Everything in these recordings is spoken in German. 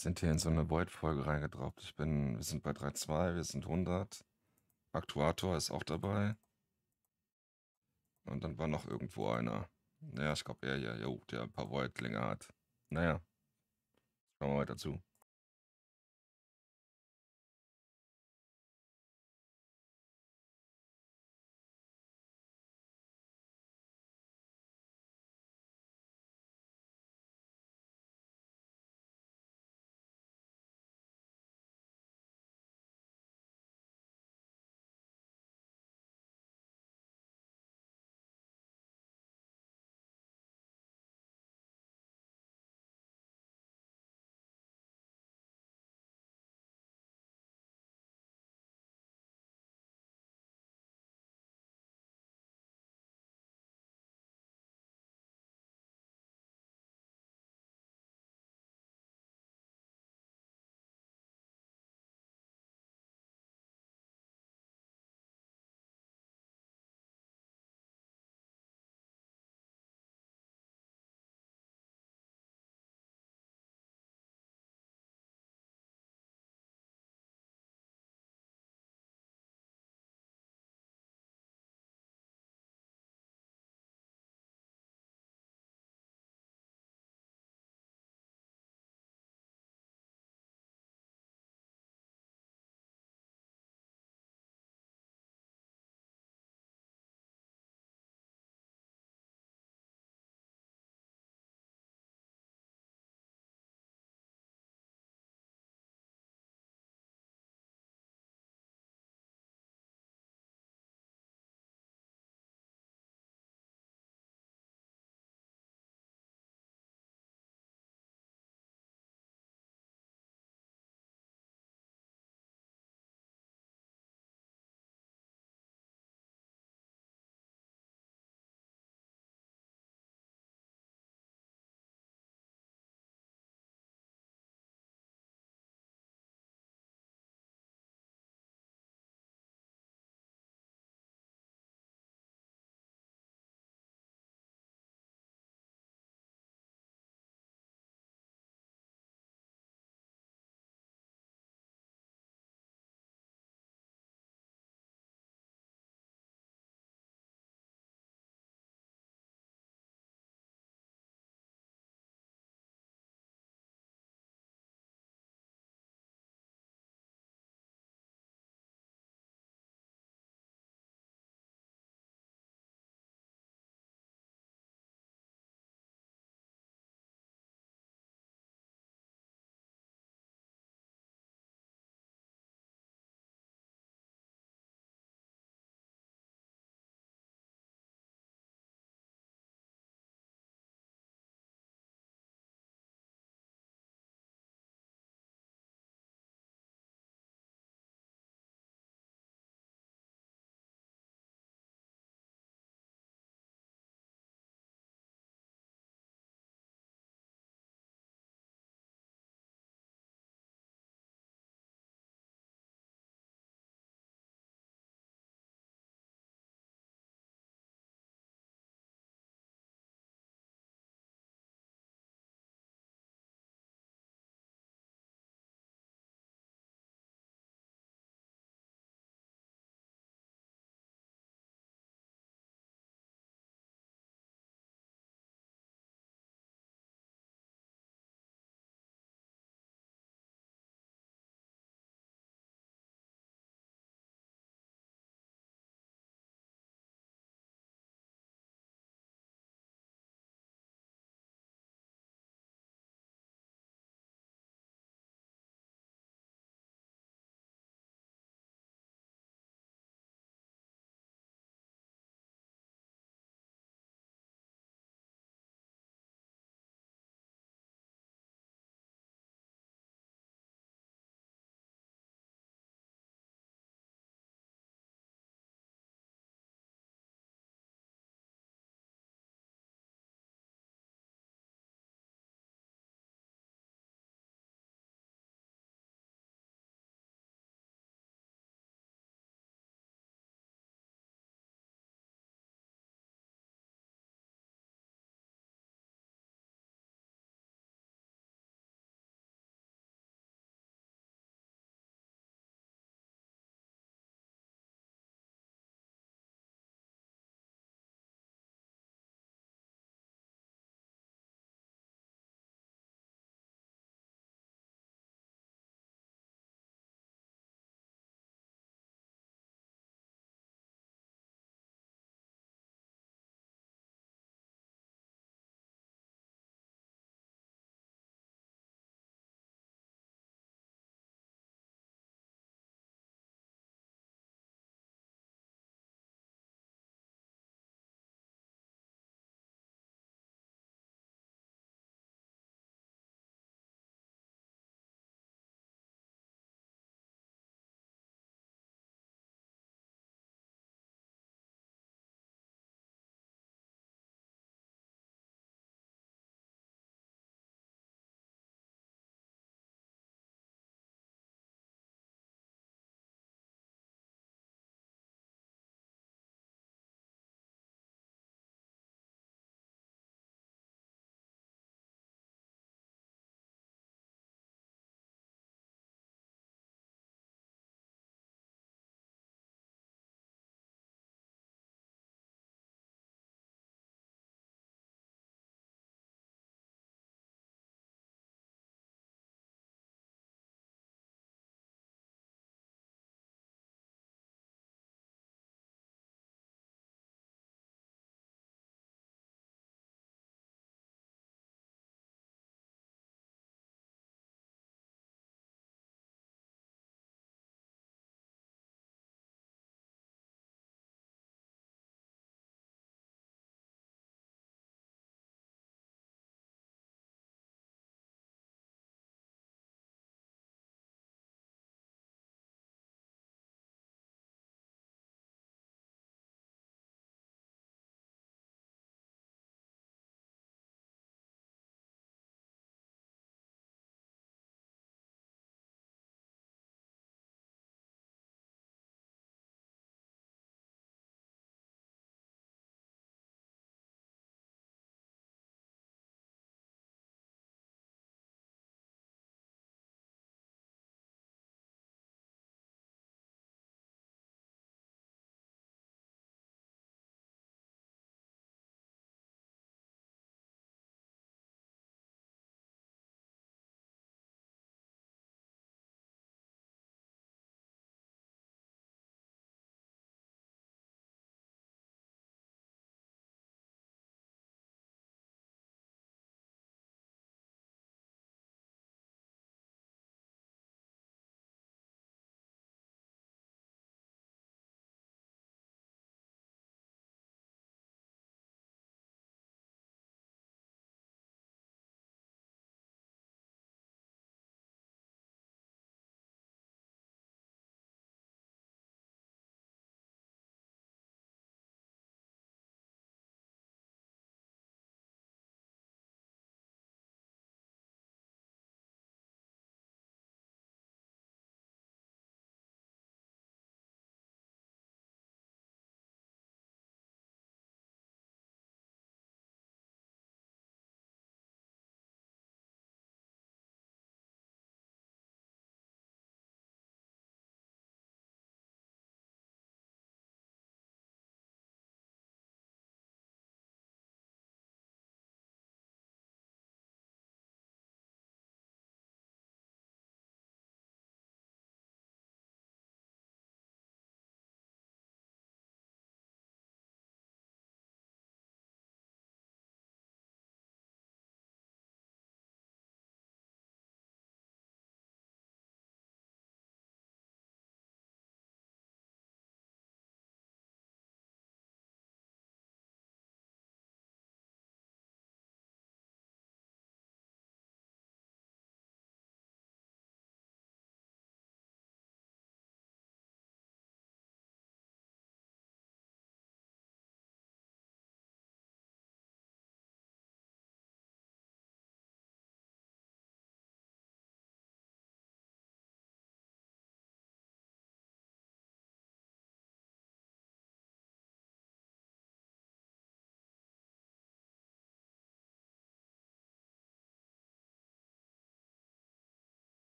sind hier in so eine Void-Folge reingedroppt. Wir sind bei 3.2, wir sind 100. Aktuator ist auch dabei. Und dann war noch irgendwo einer. Naja, ich glaube, der ein paar Voidlinge hat. Naja, schauen wir weiter zu.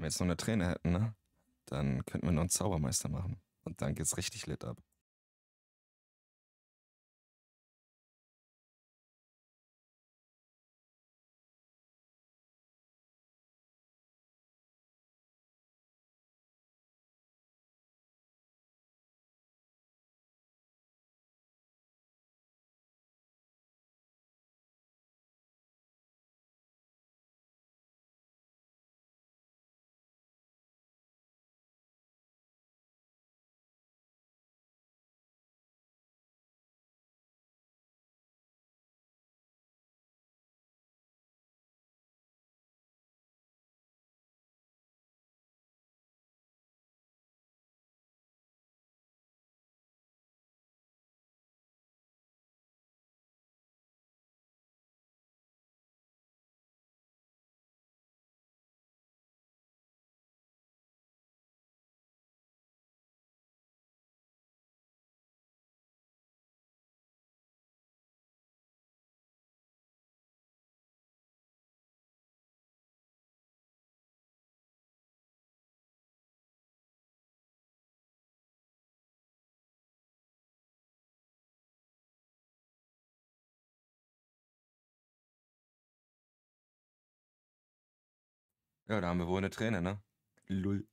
Wenn wir jetzt noch eine Träne hätten, ne? Dann könnten wir noch einen Zaubermeister machen. Und dann geht's richtig lit ab. Ja, da haben wir wohl eine Träne, ne? Lull.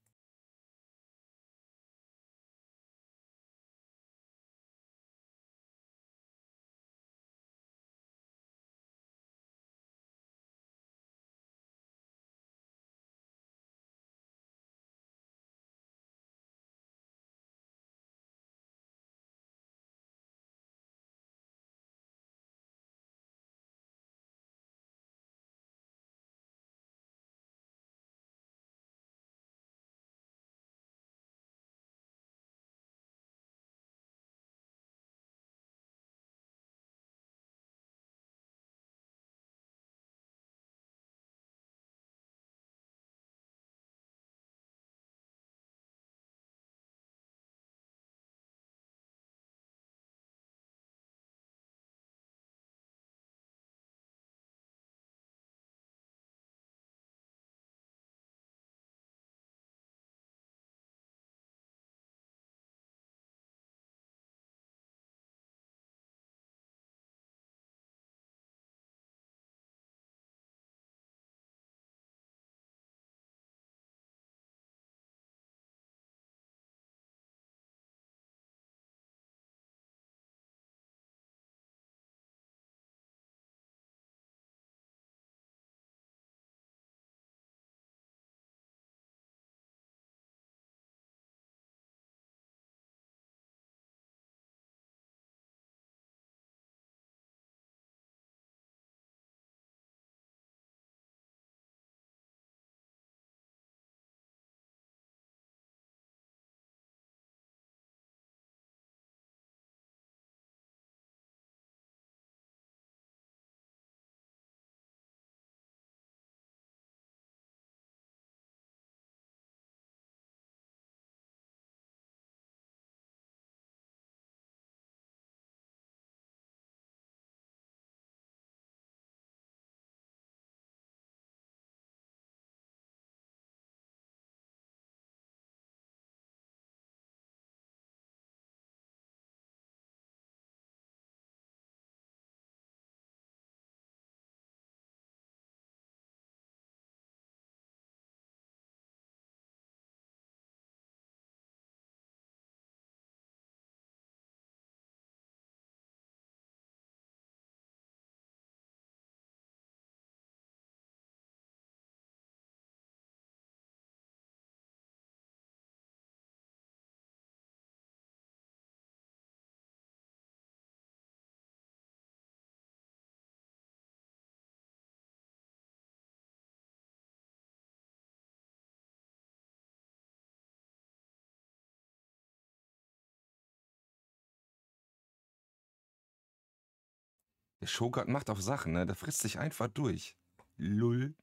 Der ChoGat macht auch Sachen, ne? Der frisst sich einfach durch. Lull.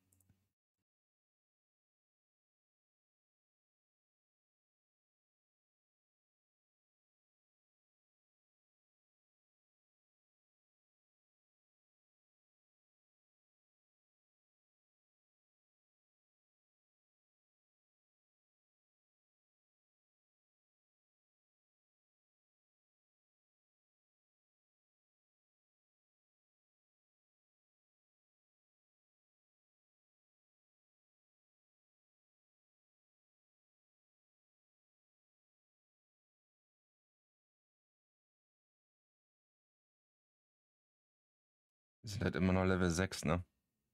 Wir sind halt immer noch Level 6, ne?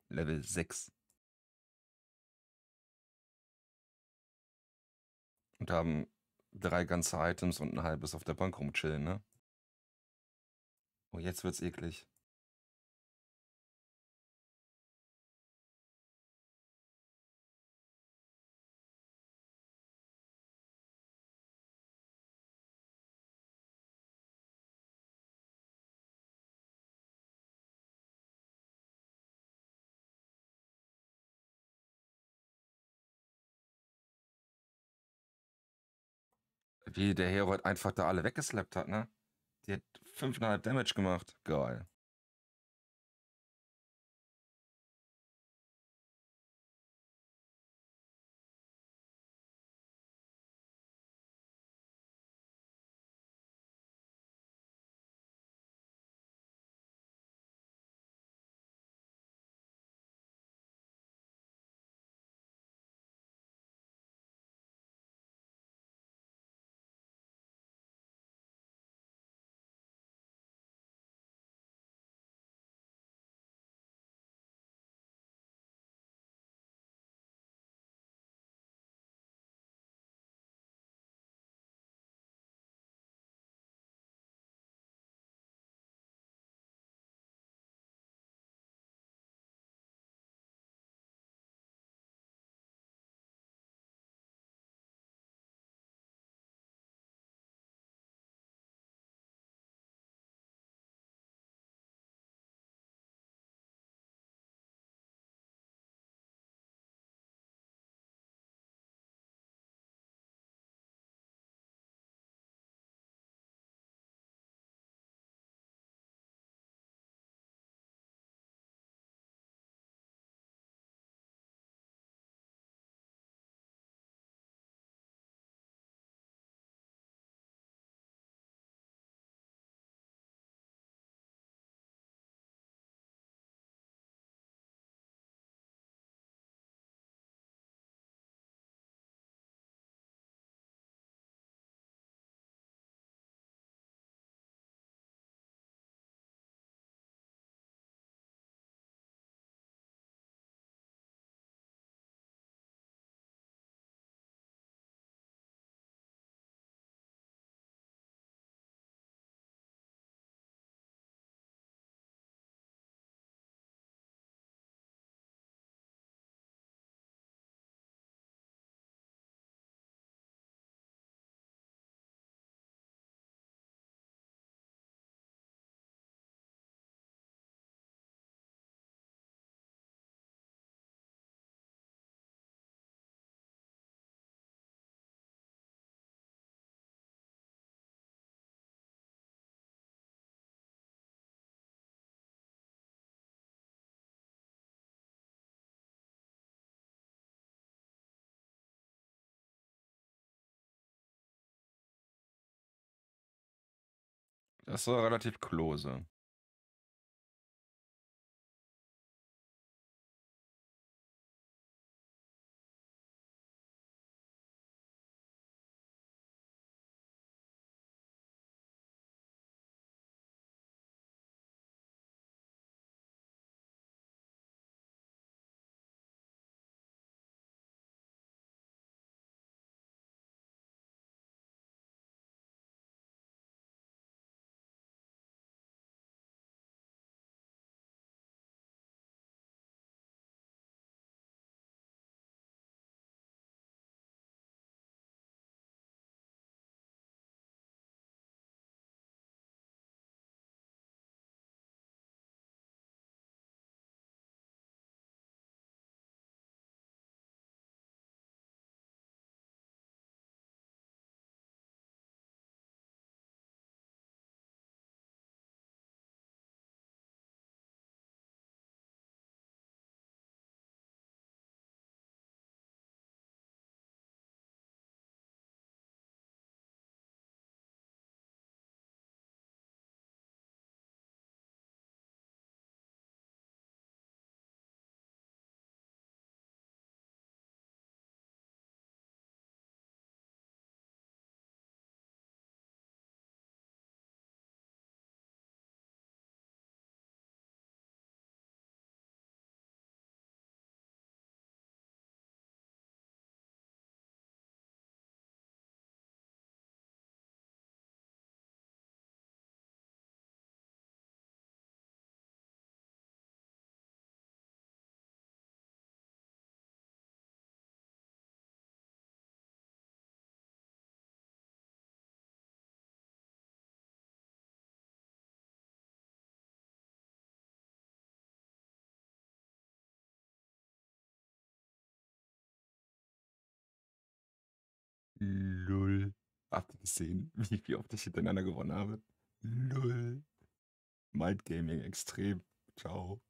Level 6. Und haben 3 ganze Items und ein halbes auf der Bank rumchillen, ne? Oh, jetzt wird's eklig. Wie der Herold einfach da alle weggeslappt hat, ne? Die hat 5,5 Damage gemacht. Geil. Das war relativ close. Lull. Habt ihr gesehen, wie oft ich hintereinander gewonnen habe? Lull. Mind Gaming extrem. Ciao.